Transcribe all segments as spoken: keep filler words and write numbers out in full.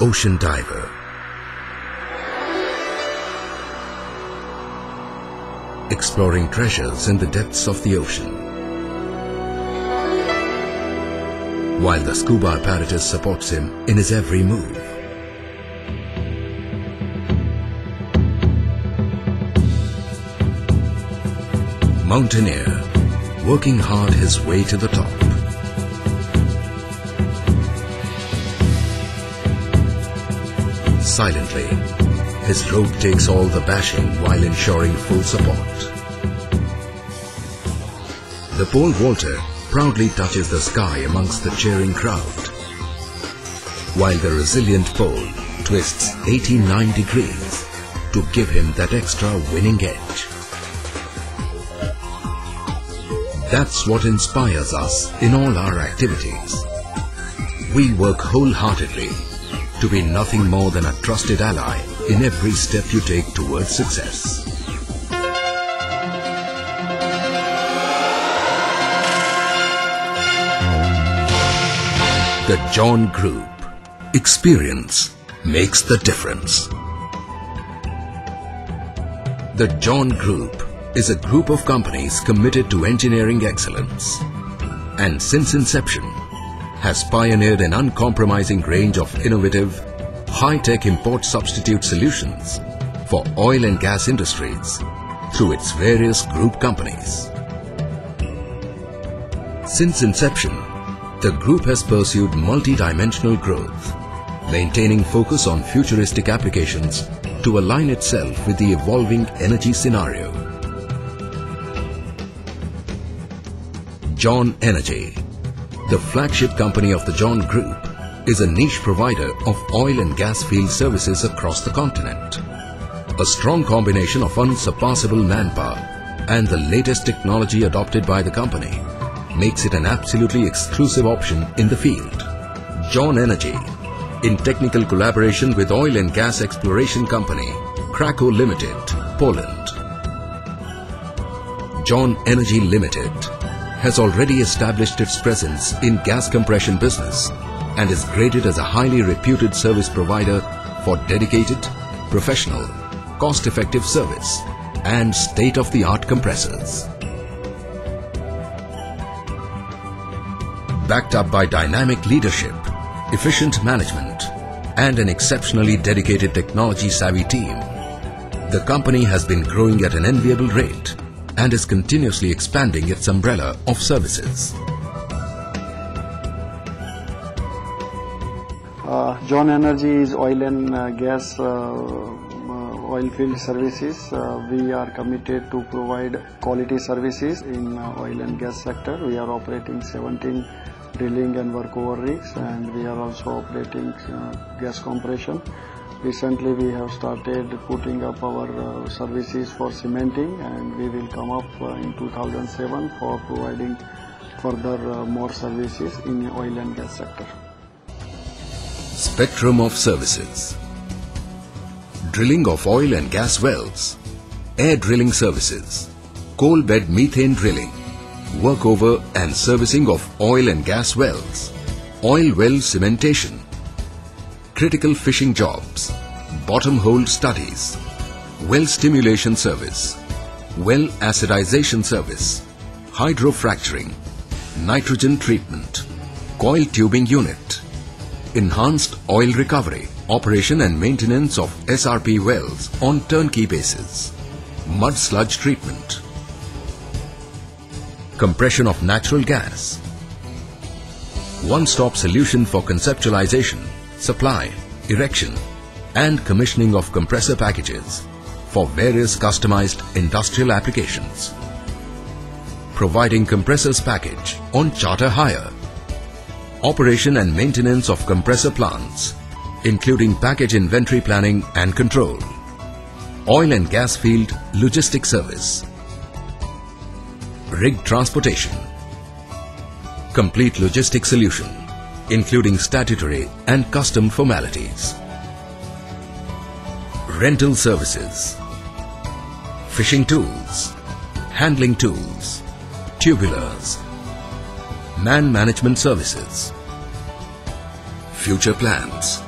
ocean diver. Exploring treasures in the depths of the ocean. While the scuba apparatus supports him in his every move. Mountaineer, working hard his way to the top. Silently, his rope takes all the bashing while ensuring full support. The pole vaulter proudly touches the sky amongst the cheering crowd, while the resilient pole twists eighty-nine degrees to give him that extra winning edge. That's what inspires us in all our activities. We work wholeheartedly to be nothing more than a trusted ally in every step you take towards success. The John Group. Experience makes the difference. The John Group is a group of companies committed to engineering excellence, and since inception, has pioneered an uncompromising range of innovative, high-tech import substitute solutions for oil and gas industries through its various group companies. Since inception, the group has pursued multi-dimensional growth, maintaining focus on futuristic applications to align itself with the evolving energy scenario. John Energy, the flagship company of the John Group, is a niche provider of oil and gas field services across the continent. A strong combination of unsurpassable manpower and the latest technology adopted by the company makes it an absolutely exclusive option in the field. John Energy, in technical collaboration with oil and gas exploration company Krakow Limited, Poland. John Energy Limited has already established its presence in gas compression business and is graded as a highly reputed service provider for dedicated, professional, cost-effective service and state-of-the-art compressors. Backed up by dynamic leadership, efficient management and an exceptionally dedicated technology-savvy team, the company has been growing at an enviable rate and is continuously expanding its umbrella of services. Uh, John Energy is oil and uh, gas, uh, oil field services. Uh, we are committed to provide quality services in uh, oil and gas sector. We are operating seventeen drilling and workover rigs, and we are also operating uh, gas compression. Recently we have started putting up our uh, services for cementing, and we will come up uh, in two thousand seven for providing further uh, more services in the oil and gas sector. Spectrum of services. Drilling of oil and gas wells, air drilling services, coal bed methane drilling, workover and servicing of oil and gas wells, oil well cementation, critical fishing jobs, bottom hole studies, well stimulation service, well acidization service, hydrofracturing, nitrogen treatment, coil tubing unit, enhanced oil recovery, operation and maintenance of S R P wells on turnkey basis, mud sludge treatment, compression of natural gas, one-stop solution for conceptualization, supply, erection and commissioning of compressor packages for various customized industrial applications. Providing compressors package on charter hire. Operation and maintenance of compressor plants, including package inventory planning and control. Oil and gas field logistic service. Rig transportation. Complete logistic solution, including statutory and custom formalities. Rental services, fishing tools, handling tools, tubulars, man management services, future plans,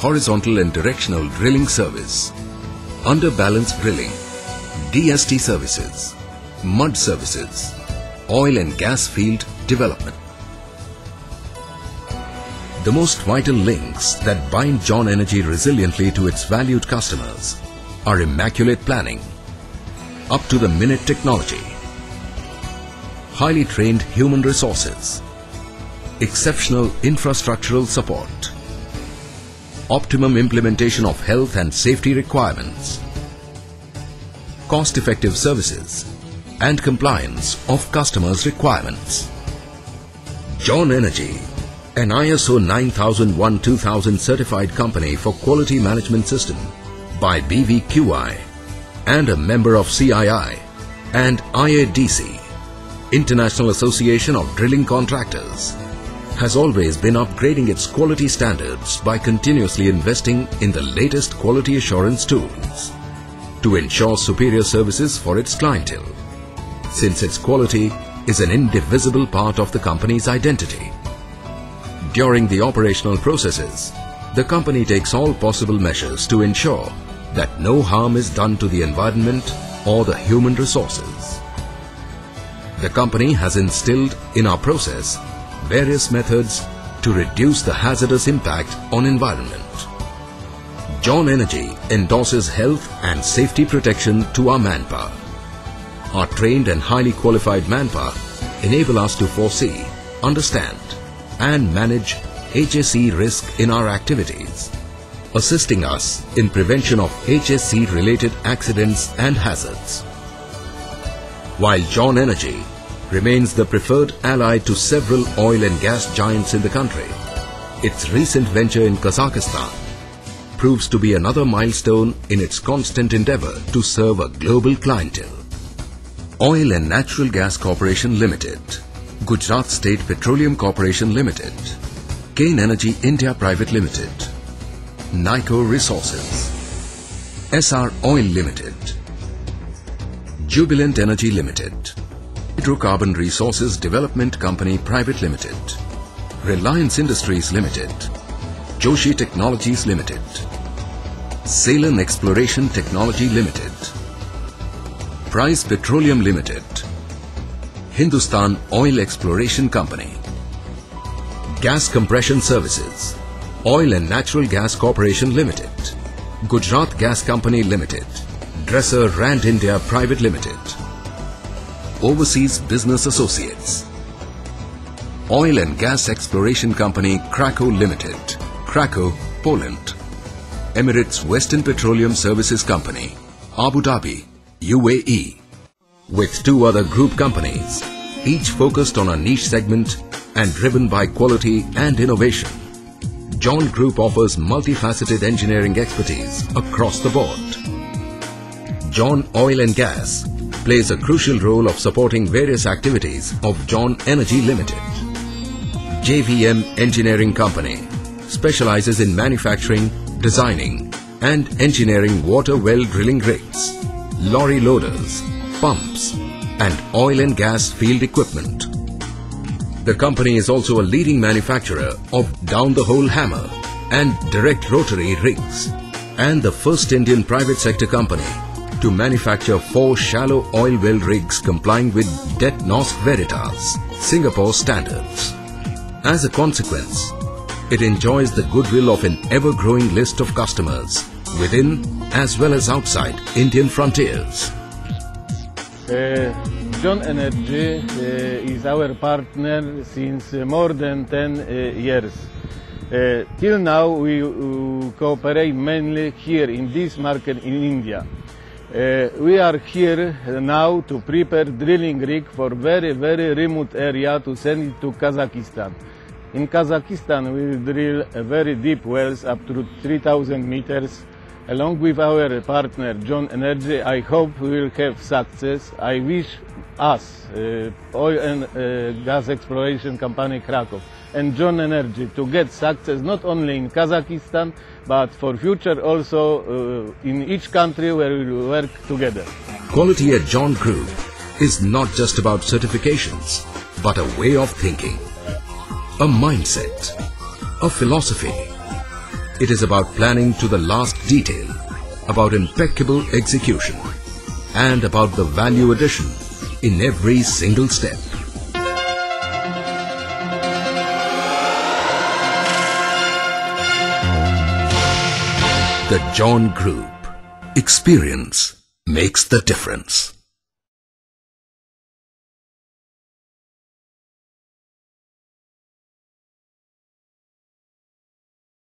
horizontal and directional drilling service, under-balance drilling, D S T services, mud services, oil and gas field development. The most vital links that bind John Energy resiliently to its valued customers are immaculate planning, up-to-the-minute technology, highly trained human resources, exceptional infrastructural support, optimum implementation of health and safety requirements, cost-effective services and compliance of customers' requirements. John Energy, an I S O nine thousand one two thousand certified company for quality management system by B V Q I and a member of C I I and I A D C, International Association of Drilling Contractors, has always been upgrading its quality standards by continuously investing in the latest quality assurance tools to ensure superior services for its clientele, since its quality is an indivisible part of the company's identity. During the operational processes, the company takes all possible measures to ensure that no harm is done to the environment or the human resources. The company has instilled in our process various methods to reduce the hazardous impact on environment. John Energy endorses health and safety protection to our manpower. Our trained and highly qualified manpower enable us to foresee, understand and manage H S E risk in our activities, assisting us in prevention of H S E related accidents and hazards. While John Energy remains the preferred ally to several oil and gas giants in the country, its recent venture in Kazakhstan proves to be another milestone in its constant endeavor to serve a global clientele. Oil and Natural Gas Corporation Limited, Gujarat State Petroleum Corporation Limited, Kane Energy India Private Limited, Nyco Resources, S R Oil Limited, Jubilant Energy Limited, Hydrocarbon Resources Development Company Private Limited, Reliance Industries Limited, Joshi Technologies Limited, Ceylon Exploration Technology Limited, Price Petroleum Limited, Hindustan Oil Exploration Company, Gas Compression Services, Oil and Natural Gas Corporation Limited, Gujarat Gas Company Limited, Dresser Rand India Private Limited, Overseas Business Associates, Oil and Gas Exploration Company Krakow Limited, Krakow, Poland, Emirates Western Petroleum Services Company, Abu Dhabi, U A E, with two other group companies, each focused on a niche segment and driven by quality and innovation. John Group offers multifaceted engineering expertise across the board. John Oil and Gas plays a crucial role of supporting various activities of John Energy Limited. J V M Engineering Company specializes in manufacturing, designing and engineering water well drilling rigs, lorry loaders, pumps and oil and gas field equipment. The company is also a leading manufacturer of down-the-hole hammer and direct rotary rigs, and the first Indian private sector company to manufacture four shallow oil well rigs complying with Det Norske Veritas, Singapore standards. As a consequence, it enjoys the goodwill of an ever-growing list of customers within as well as outside Indian frontiers. Uh, John Energy uh, is our partner since uh, more than ten uh, years. Uh, till now we uh, cooperate mainly here in this market in India. Uh, we are here now to prepare drilling rig for very very remote area to send it to Kazakhstan. In Kazakhstan we will drill a very deep wells up to three thousand meters. Along with our partner John Energy, I hope we will have success. I wish us, uh, Oil and uh, Gas Exploration Company Krakow and John Energy, to get success not only in Kazakhstan but for future also uh, in each country where we will work together. Quality at John Group is not just about certifications but a way of thinking, a mindset, a philosophy, It is about planning to the last detail, about impeccable execution, and about the value addition in every single step. The John Group. Experience makes the difference.